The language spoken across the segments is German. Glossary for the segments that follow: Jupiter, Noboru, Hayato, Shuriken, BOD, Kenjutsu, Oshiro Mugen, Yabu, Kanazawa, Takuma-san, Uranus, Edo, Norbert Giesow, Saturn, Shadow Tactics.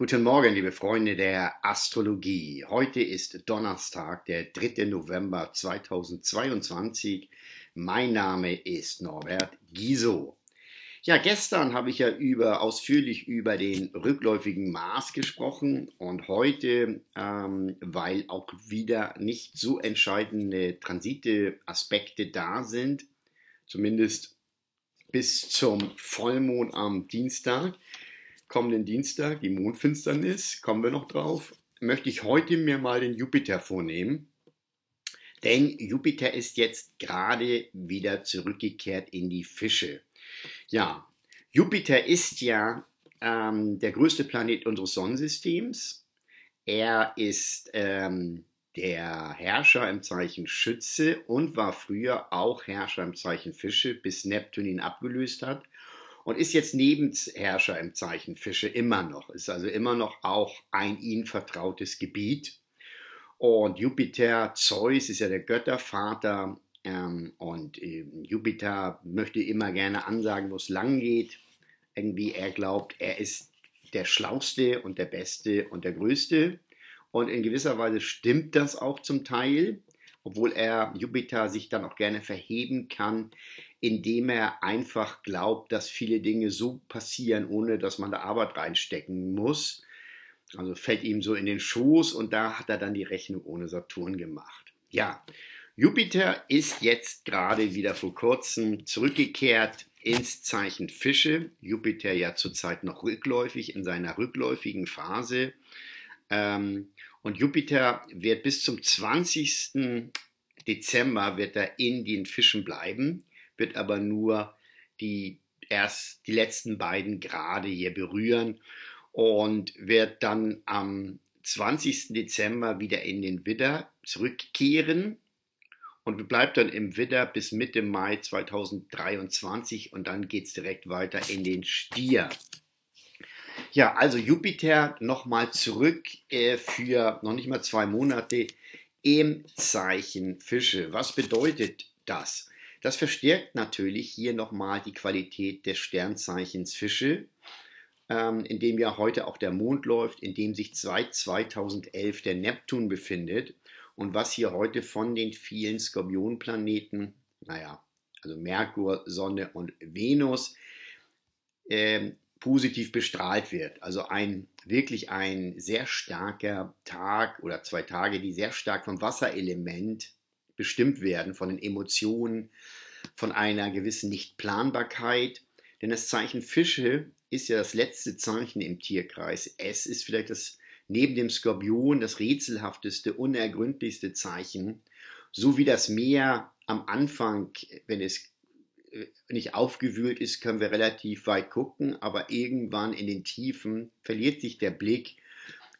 Guten Morgen, liebe Freunde der Astrologie. Heute ist Donnerstag, der 3. November 2022. Mein Name ist Norbert Giesow. Ja, gestern habe ich ja ausführlich über den rückläufigen Mars gesprochen und heute, weil auch wieder nicht so entscheidende Transite Aspekte da sind, zumindest bis zum Vollmond am Dienstag, kommenden Dienstag, die Mondfinsternis, kommen wir noch drauf, möchte ich heute mir mal den Jupiter vornehmen. Denn Jupiter ist jetzt gerade wieder zurückgekehrt in die Fische. Ja, Jupiter ist ja der größte Planet unseres Sonnensystems. Er ist der Herrscher im Zeichen Schütze und war früher auch Herrscher im Zeichen Fische, bis Neptun ihn abgelöst hat. Und ist jetzt Nebenherrscher im Zeichen Fische immer noch. Ist also immer noch auch ein ihm vertrautes Gebiet. Und Jupiter, Zeus, ist ja der Göttervater. Und Jupiter möchte immer gerne ansagen, wo es lang geht. Irgendwie er glaubt, er ist der Schlauste und der Beste und der Größte. Und in gewisser Weise stimmt das auch zum Teil. Obwohl Jupiter sich dann auch gerne verheben kann, indem er einfach glaubt, dass viele Dinge so passieren, ohne dass man da Arbeit reinstecken muss. Also fällt ihm so in den Schoß und da hat er dann die Rechnung ohne Saturn gemacht. Ja, Jupiter ist jetzt gerade wieder vor kurzem zurückgekehrt ins Zeichen Fische. Jupiter ja zurzeit noch rückläufig in seiner rückläufigen Phase. Und Jupiter wird bis zum 20. Dezember wird er in den Fischen bleiben, wird aber nur die letzten beiden Grade hier berühren und wird dann am 20. Dezember wieder in den Widder zurückkehren und bleibt dann im Widder bis Mitte Mai 2023 und dann geht es direkt weiter in den Stier. Ja, also Jupiter nochmal zurück für noch nicht mal 2 Monate im Zeichen Fische. Was bedeutet das? Das verstärkt natürlich hier nochmal die Qualität des Sternzeichens Fische, in dem ja heute auch der Mond läuft, in dem sich seit 2011 der Neptun befindet und was hier heute von den vielen Skorpionplaneten, also Merkur, Sonne und Venus, positiv bestrahlt wird. Also wirklich ein sehr starker Tag oder 2 Tage, die sehr stark vom Wasserelement bestimmt werden, von den Emotionen, von einer gewissen Nichtplanbarkeit. Denn das Zeichen Fische ist ja das letzte Zeichen im Tierkreis. Es ist vielleicht neben dem Skorpion das rätselhafteste, unergründlichste Zeichen. So wie das Meer am Anfang, wenn es nicht aufgewühlt ist, können wir relativ weit gucken, aber irgendwann in den Tiefen verliert sich der Blick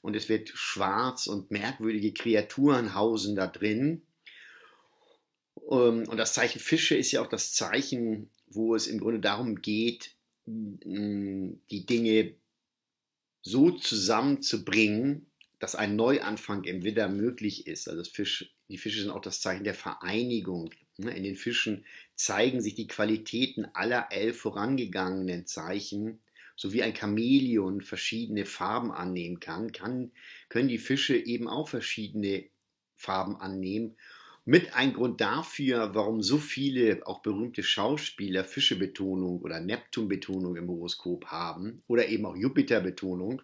und es wird schwarz und merkwürdige Kreaturen hausen da drin. Und das Zeichen Fische ist ja auch das Zeichen, wo es im Grunde darum geht, die Dinge so zusammenzubringen, dass ein Neuanfang im Widder möglich ist. Also die Fische sind auch das Zeichen der Vereinigung. In den Fischen zeigen sich die Qualitäten aller 11 vorangegangenen Zeichen, sowie ein Chamäleon verschiedene Farben annehmen können die Fische eben auch verschiedene Farben annehmen. Mit ein Grund dafür, warum so viele, auch berühmte Schauspieler, Fischebetonung oder Neptunbetonung im Horoskop haben oder eben auch Jupiterbetonung.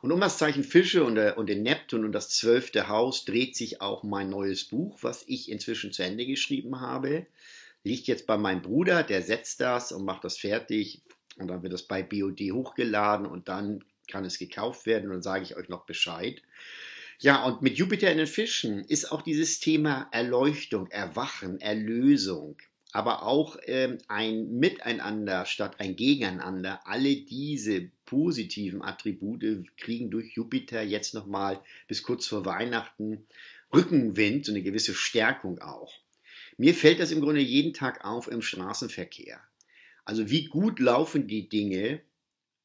Und um das Zeichen Fische und den Neptun und das 12. Haus dreht sich auch mein neues Buch, was ich inzwischen zu Ende geschrieben habe. Liegt jetzt bei meinem Bruder, der setzt das und macht das fertig. Und dann wird das bei BOD hochgeladen und dann kann es gekauft werden und dann sage ich euch noch Bescheid. Ja, und mit Jupiter in den Fischen ist auch dieses Thema Erleuchtung, Erwachen, Erlösung, aber auch ein Miteinander statt ein Gegeneinander. Alle diese positiven Attribute kriegen durch Jupiter jetzt nochmal bis kurz vor Weihnachten Rückenwind, so eine gewisse Stärkung auch. Mir fällt das im Grunde jeden Tag auf im Straßenverkehr. Also wie gut laufen die Dinge,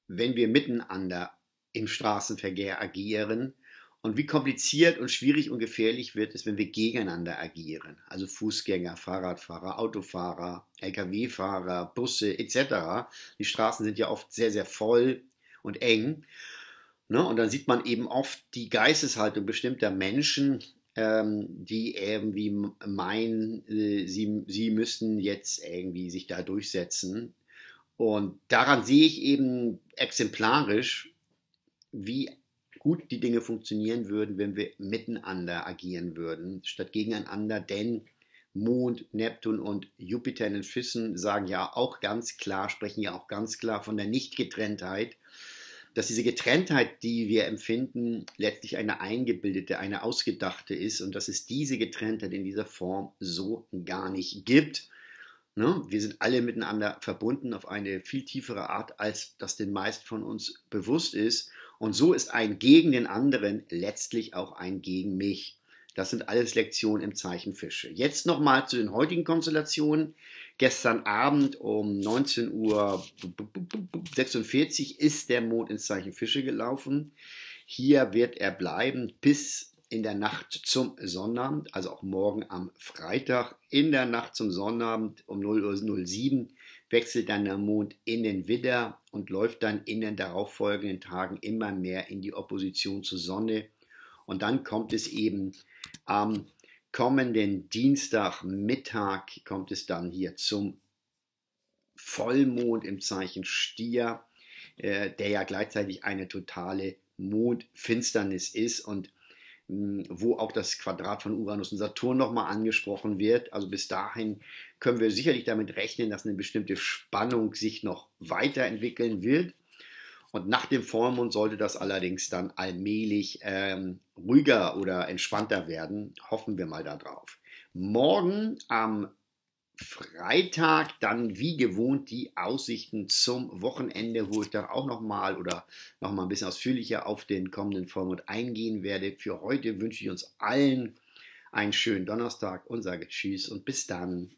wenn wir miteinander im Straßenverkehr agieren und wie kompliziert und schwierig und gefährlich wird es, wenn wir gegeneinander agieren. Also Fußgänger, Fahrradfahrer, Autofahrer, Lkw-Fahrer, Busse etc. Die Straßen sind ja oft sehr, sehr voll und eng. Ne? Und dann sieht man eben oft die Geisteshaltung bestimmter Menschen, die irgendwie meinen, sie müssen jetzt irgendwie sich da durchsetzen. Und daran sehe ich eben exemplarisch, wie gut die Dinge funktionieren würden, wenn wir miteinander agieren würden, statt gegeneinander, denn Mond, Neptun und Jupiter in den Fischen sagen ja auch ganz klar, sprechen ja auch ganz klar von der Nichtgetrenntheit, dass diese Getrenntheit, die wir empfinden, letztlich eine eingebildete, eine ausgedachte ist und dass es diese Getrenntheit in dieser Form so gar nicht gibt. Ne? Wir sind alle miteinander verbunden auf eine viel tiefere Art, als das den meisten von uns bewusst ist. Und so ist ein gegen den anderen letztlich auch ein gegen mich. Das sind alles Lektionen im Zeichen Fische. Jetzt nochmal zu den heutigen Konstellationen. Gestern Abend um 19:46 Uhr ist der Mond ins Zeichen Fische gelaufen. Hier wird er bleiben bis in der Nacht zum Sonnabend, also auch morgen am Freitag. In der Nacht zum Sonnabend um 0:07 Uhr wechselt dann der Mond in den Widder und läuft dann in den darauffolgenden Tagen immer mehr in die Opposition zur Sonne. Und dann kommt es eben am kommenden Dienstagmittag, kommt es dann hier zum Vollmond im Zeichen Stier, der ja gleichzeitig eine totale Mondfinsternis ist und wo auch das Quadrat von Uranus und Saturn nochmal angesprochen wird. Also bis dahin können wir sicherlich damit rechnen, dass eine bestimmte Spannung sich noch weiterentwickeln wird. Und nach dem Vollmond sollte das allerdings dann allmählich ruhiger oder entspannter werden. Hoffen wir mal darauf. Morgen am Freitag dann wie gewohnt die Aussichten zum Wochenende, wo ich dann auch nochmal ein bisschen ausführlicher auf den kommenden Vollmond eingehen werde. Für heute wünsche ich uns allen einen schönen Donnerstag und sage Tschüss und bis dann.